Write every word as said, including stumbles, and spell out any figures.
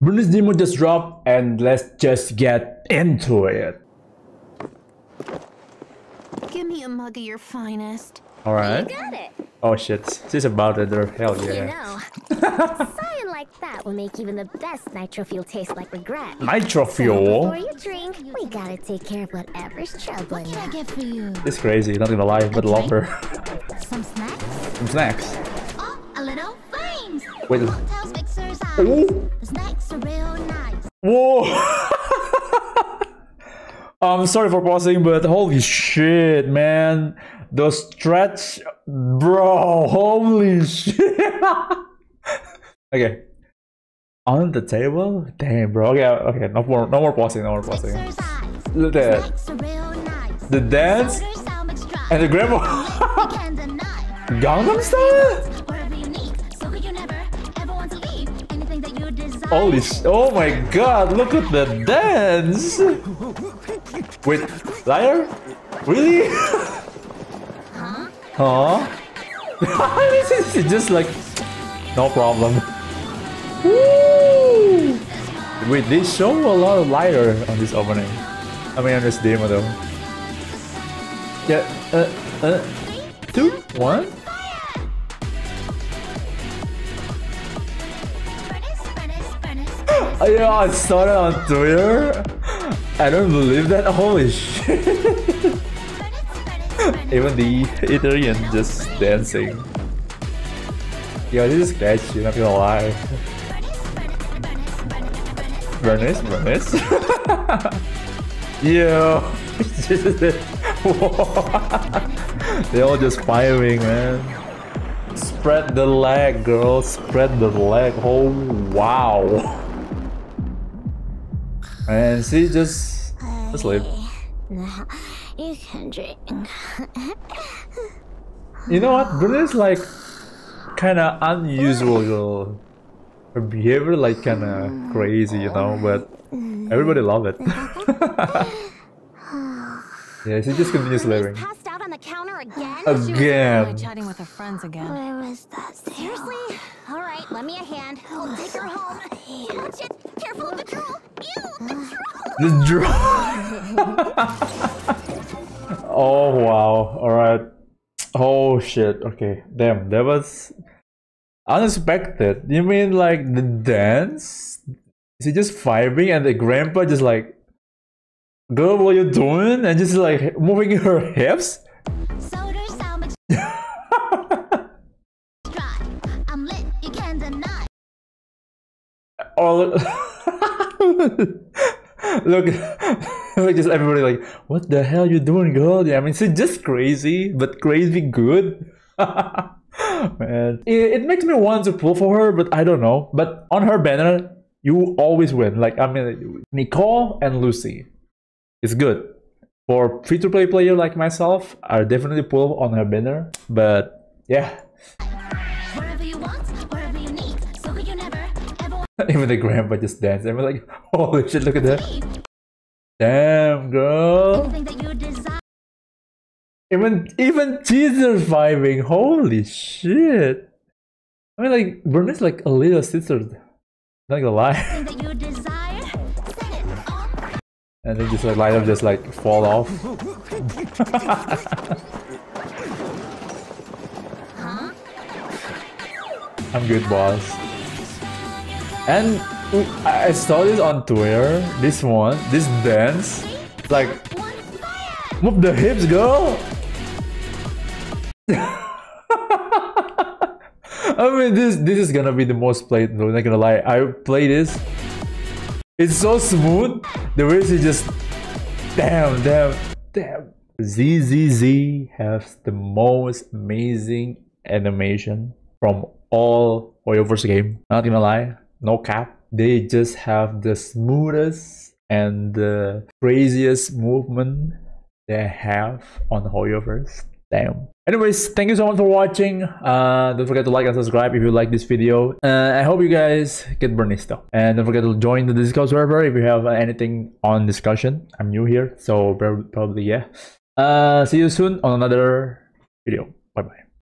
Burnice demo just dropped and let's just get into it. Give me a mug of your finest. Alright. Oh shit, she's about to do hell yeah. You know, sign like that will make even the best nitrofuel taste like regret. Nitrofuel? So before you drink, we gotta take care of whatever's troubling you. What can I get for you? It's crazy, not gonna lie, but love her. Some snacks? Some snacks. Oh, a little flames! Wait. Cocktails, mixers, eyes. The snacks are real nice. Whoa! I'm sorry for pausing, but holy shit, man. The stretch, bro, holy shit. Okay. On the table? Damn, bro. Okay, okay, no more, no more pausing, no more pausing. Look at that. The dance and the grandma. Gangnam Style? Holy sh- oh my god, look at the dance. Wait, liar? Really? Huh? Huh? This is just like no problem. Woo! Wait, they show a lot of liar on this opening. I mean on this demo though. Yeah, uh uh two, one. Yeah, I saw it on Twitter. I don't believe that. Holy shit! Even the Ethereum just dancing. Yo, this is catchy, not gonna lie. Burnice, Burnice. Yo, they all just firing, man. Spread the leg, girl. Spread the leg. Oh wow. And she just asleep. Now you can drink. You know what? Burnice is like kinda unusual. Girl. Her behavior like kinda crazy, you know, but everybody love it. Yeah, she just continues living. Passed out on the counter again? Again. She was chatting with her friends again. Where was that? Seriously? Alright, let me a hand. I'll take her home. Catch it. Careful of the troll. The draw. Oh wow! All right. Oh shit. Okay. Damn. That was unexpected. You mean like the dance? Is he just firing and the grandpa just like, girl, what you doing? And just like moving her hips. Oh. Look, look, just everybody like, what the hell you doing, girl? Yeah, I mean, she's just crazy, but crazy good. Man, it, it makes me want to pull for her, but I don't know. But on her banner, you always win. Like, I mean, Nicole and Lucy, it's good. For free-to-play player like myself, I definitely pull on her banner. But yeah. Wherever you want. Even the grandpa just danced. I was like, holy shit, look at that. Damn, girl. Even even Jesus vibing. Holy shit. I mean, like, Burnice like a little sister. Not gonna lie. And then just like light up, just like fall off. I'm good, boss. And I saw this on Twitter, this one, this dance, like, move the hips, girl! I mean, this this is gonna be the most played, no, not gonna lie, I play this. It's so smooth, the way she just, damn, damn, damn. Z Z Z has the most amazing animation from all Hoyoverse game, not gonna lie. No cap, they just have the smoothest and the craziest movement they have on Hoyoverse. Damn. Anyways, thank you so much for watching. Uh, don't forget to like and subscribe if you like this video. Uh, I hope you guys get Burnice though. And don't forget to join the Discord server if you have anything on discussion. I'm new here, so probably yeah. Uh, see you soon on another video. Bye bye.